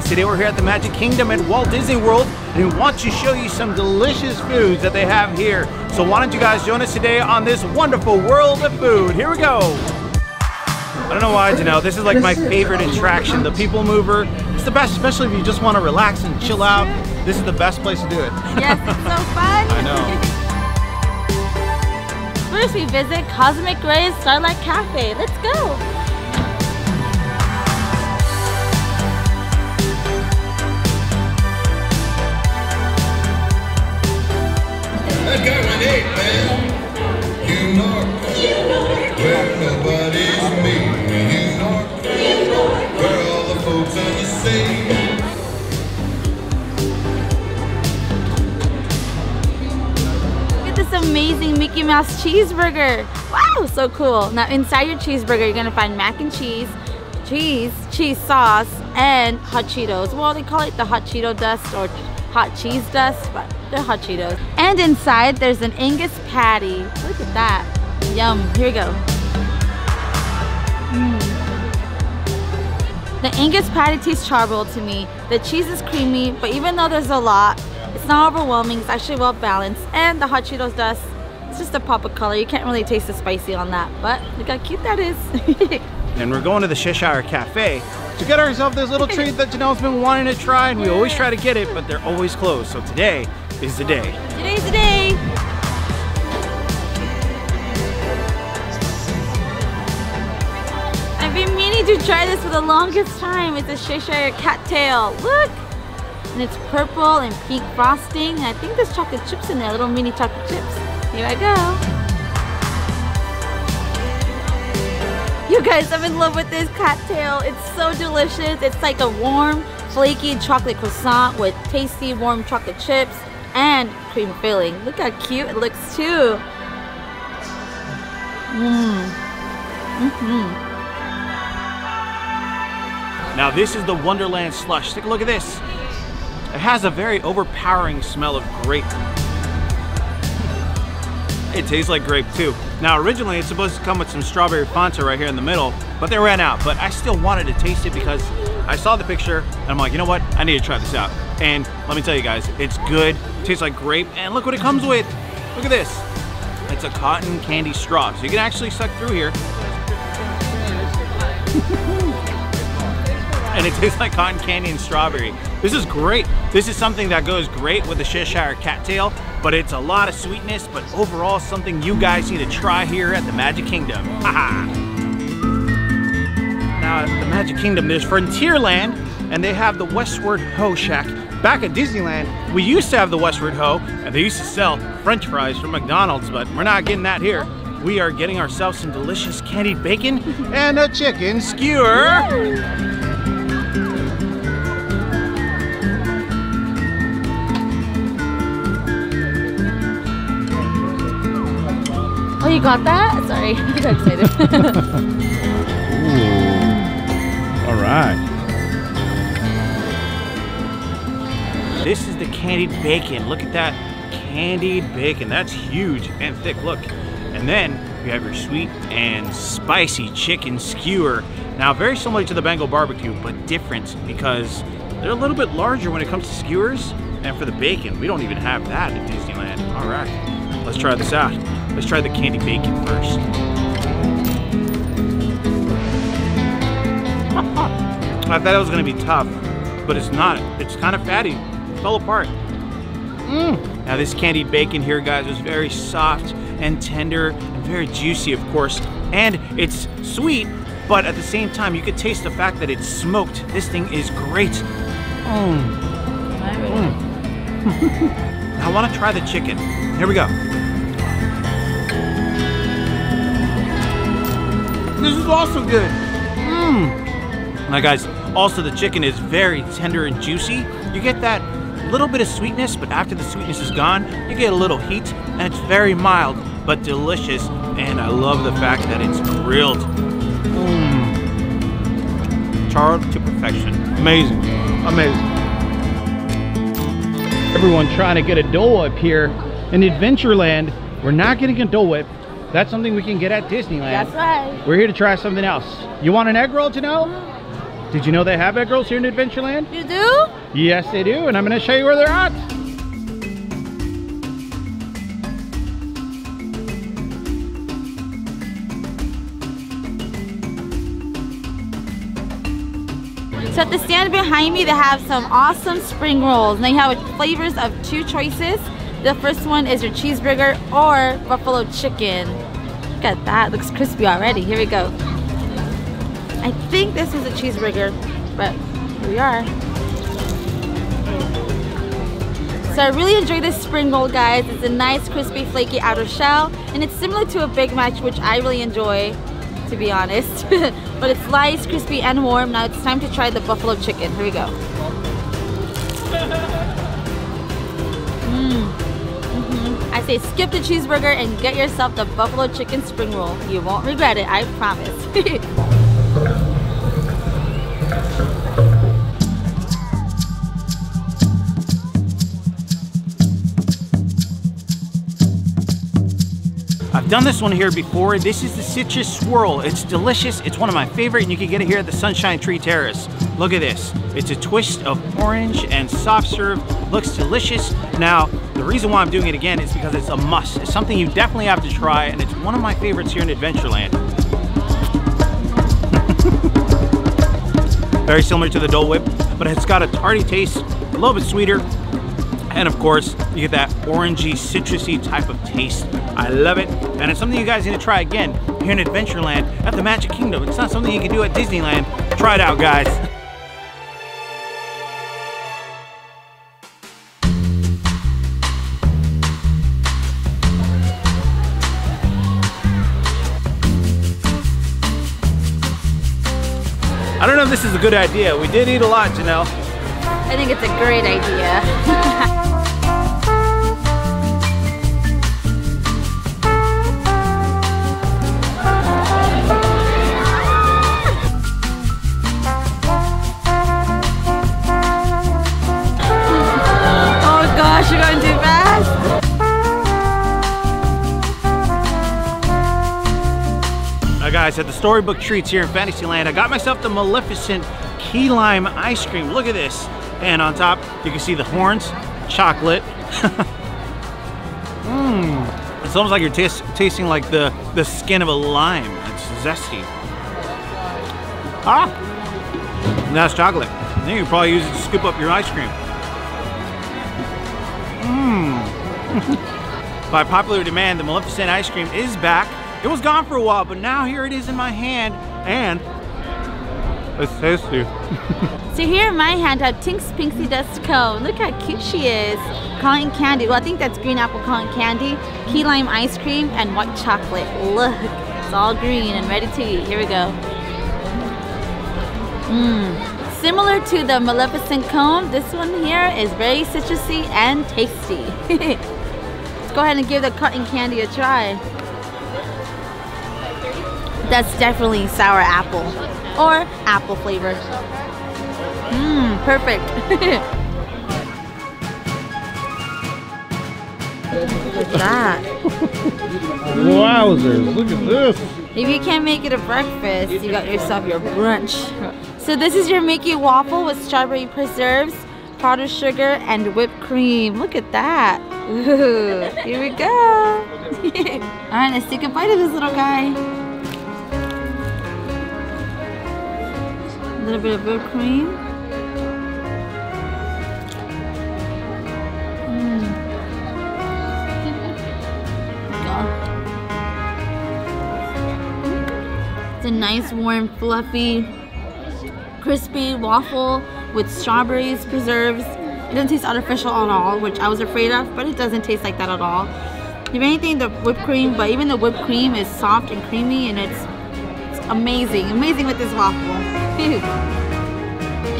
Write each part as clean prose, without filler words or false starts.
guys, today we're here at the Magic Kingdom at Walt Disney World, and we want to show you some delicious foods that they have here. So why don't you guys join us today on this wonderful world of food. Here we go. I don't know why, Janelle, this is like my favorite attraction, the People Mover. It's the best, especially if you just want to relax and chill out. This is the best place to do it. Yes, it's so fun. I know. First, we visit Cosmic Rays Starlight Cafe. Let's go! That guy went eight, man. You know, where nobody's mean. You know, where all the folks are the same. Amazing Mickey Mouse cheeseburger. Wow, so cool. Now inside your cheeseburger, you're gonna find mac and cheese, cheese sauce, and hot Cheetos. Well, they call it the hot Cheeto dust or hot cheese dust, but they're hot Cheetos. And inside, there's an Angus patty. Look at that. Yum, here we go. The Angus patty tastes charcoal to me. The cheese is creamy, but even though there's a lot, it's not overwhelming, it's actually well balanced. And the hot Cheetos dust, it's just a pop of color. You can't really taste the spicy on that, but look how cute that is. And we're going to the Cheshire Cafe to get ourselves this little treat that Janelle's been wanting to try, and we always try to get it, but they're always closed. So today is the day. Today's the day. I've been meaning to try this for the longest time. It's a Cheshire Cat Tail. Look. And it's purple and pink frosting. I think there's chocolate chips in there, little mini chocolate chips. Here I go. You guys, I'm in love with this cattail. It's so delicious. It's like a warm, flaky chocolate croissant with tasty, warm chocolate chips and cream filling. Look how cute it looks too. Now this is the Wonderland Slush. Take a look at this. It has a very overpowering smell of grape. It tastes like grape too. Now originally it's supposed to come with some strawberry Fanta right here in the middle, but they ran out. But I still wanted to taste it because I saw the picture and I'm like, you know what? I need to try this out. And let me tell you guys, it's good. It tastes like grape, and look what it comes with. Look at this. It's a cotton candy straw. So you can actually suck through here. And it tastes like cotton candy and strawberry. This is great. This is something that goes great with the Cheshire Cat Tail, but it's a lot of sweetness, but overall something you guys need to try here at the Magic Kingdom. Haha. Now at the Magic Kingdom, there's Frontierland, and they have the Westward Ho Shack. Back at Disneyland, we used to have the Westward Ho, and they used to sell French fries from McDonald's, but we're not getting that here. We are getting ourselves some delicious candied bacon and a chicken skewer. Oh, you got that? Sorry, I got excited. Ooh. All right. This is the candied bacon. Look at that candied bacon. That's huge and thick, look. And then you have your sweet and spicy chicken skewer. Now, very similar to the Bengal barbecue, but different because they're a little bit larger when it comes to skewers. And for the bacon, we don't even have that at Disneyland. All right, let's try this out. Let's try the candy bacon first. I thought it was gonna be tough, but it's not. It's kind of fatty. It fell apart. Now this candied bacon here, guys, is very soft and tender and very juicy, of course. And it's sweet, but at the same time, you could taste the fact that it's smoked. This thing is great. I wanna try the chicken. Here we go. This is also good. Now guys, also the chicken is very tender and juicy. You get that little bit of sweetness, but after the sweetness is gone, you get a little heat, and it's very mild, but delicious. And I love the fact that it's grilled. Charred to perfection. Amazing, amazing. Everyone trying to get a Dole Whip here in Adventureland. We're not getting a Dole Whip. That's something we can get at Disneyland. That's right. We're here to try something else. You want an egg roll, Janelle? Did you know they have egg rolls here in Adventureland? You do? Yes, they do, and I'm gonna show you where they're at. So at the stand behind me, they have some awesome spring rolls. And they have flavors of two choices. The first one is your cheeseburger or buffalo chicken. Look at that, looks crispy already. Here we go. I think this is a cheeseburger, but here we are. So I really enjoy this spring roll, guys. It's a nice, crispy, flaky outer shell. And it's similar to a Big Mac, which I really enjoy, to be honest. But it's sliced, crispy, and warm. Now it's time to try the buffalo chicken. Here we go. I say skip the cheeseburger and get yourself the buffalo chicken spring roll. You won't regret it, I promise. I've done this one here before. This is the Citrus Swirl. It's delicious, it's one of my favorite, and you can get it here at the Sunshine Tree Terrace. Look at this. It's a twist of orange and soft serve. Looks delicious. Now, the reason why I'm doing it again is because it's a must. It's something you definitely have to try, and it's one of my favorites here in Adventureland. Very similar to the Dole Whip, but it's got a tarty taste, a little bit sweeter, and of course, you get that orangey, citrusy type of taste. I love it, and it's something you guys need to try again here in Adventureland at the Magic Kingdom. It's not something you can do at Disneyland. Try it out, guys. I don't know if this is a good idea. We did eat a lot, Janelle. I think it's a great idea. You're going too fast. Now guys, at the Storybook Treats here in Fantasyland, I got myself the Maleficent Key Lime Ice Cream. Look at this. And on top, you can see the horns, chocolate. It's almost like you're tasting like the skin of a lime. It's zesty. Ah, that's chocolate. I think you can probably use it to scoop up your ice cream. By popular demand, the Maleficent ice cream is back. It was gone for a while, but now here it is in my hand, and it's tasty. So here in my hand I have Tink's Pinksy Dust Cone. Look how cute she is. Cotton candy, well I think that's green apple cotton candy, key lime ice cream, and white chocolate. Look, it's all green and ready to eat. Here we go. Similar to the Maleficent cone, this one here is very citrusy and tasty. Let's go ahead and give the cotton candy a try. That's definitely sour apple or apple flavor. Perfect. Look at that. Wowzers, look at this. If you can't make it a breakfast, you got yourself your brunch. So this is your Mickey waffle with strawberry preserves, powdered sugar, and whipped cream. Look at that. Ooh, here we go. All right, let's take a bite of this little guy. A little bit of whipped cream. It's a nice, warm, fluffy, crispy waffle with strawberries, preserves. It doesn't taste artificial at all, which I was afraid of, but it doesn't taste like that at all. If anything, the whipped cream, but even the whipped cream is soft and creamy, and it's amazing. Amazing with this waffle. And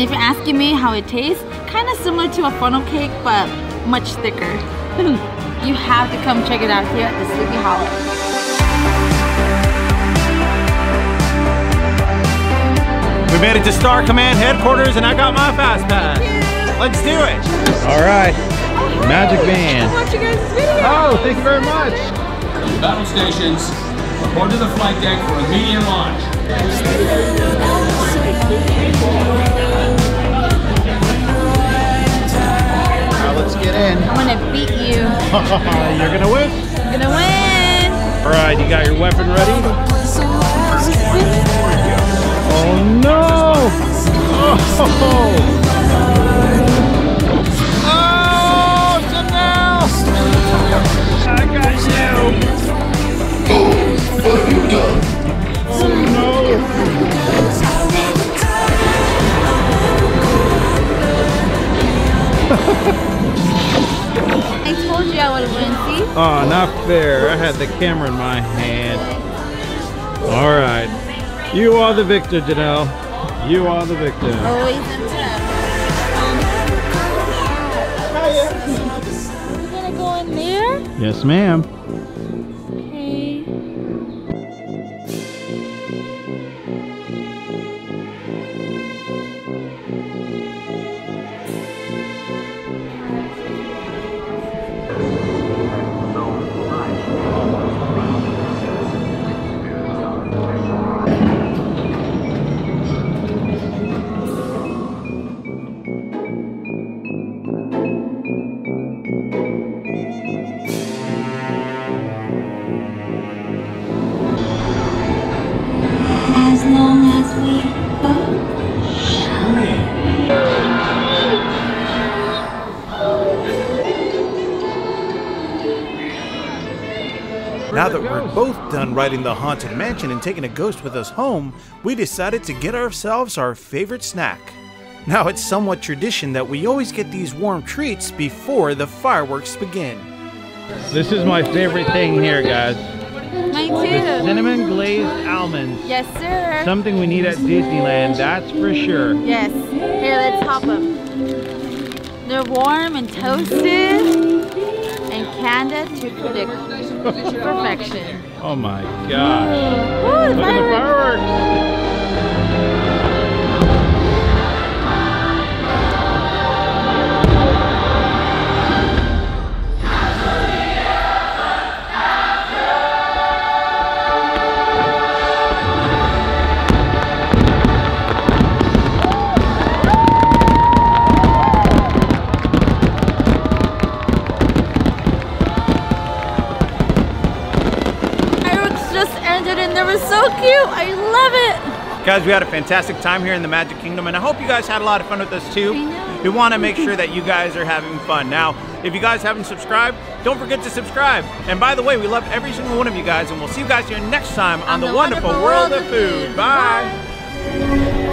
if you're asking me how it tastes, kind of similar to a funnel cake, but much thicker. You have to come check it out here at the Sleepy Hollow. We made it to Star Command Headquarters, and I got my Fast Pass. Let's do it. All right, oh, Magic Van. I watched you guys' video. Oh, thank you very much. Battle stations, report to the flight deck for immediate launch. Now let's get in. I'm gonna beat you. You're gonna win. I'm gonna win. All right, you got your weapon ready? Oh no! Oh! Oh! It's a mouse! I got you. Oh! What have you done? I told you I would win, see? Oh, not fair. I had the camera in my hand. Alright. You are the victor, Janelle. You are the victor. Always and forever. You gonna go in there? Yes, ma'am. Now that we're both done riding the Haunted Mansion and taking a ghost with us home, we decided to get ourselves our favorite snack. Now it's somewhat tradition that we always get these warm treats before the fireworks begin. This is my favorite thing here, guys. Mine too. The cinnamon glazed almonds. Yes, sir. Something we need at Disneyland, that's for sure. Yes. Here, let's hop them. They're warm and toasted and candid to predict. Perfection. Oh my gosh. Ooh, look at the fireworks. Guys, we had a fantastic time here in the Magic Kingdom, and I hope you guys had a lot of fun with us too. We want to make sure that you guys are having fun. Now, if you guys haven't subscribed, don't forget to subscribe. And by the way, we love every single one of you guys, and we'll see you guys here next time on the Wonderful World of Food. Bye!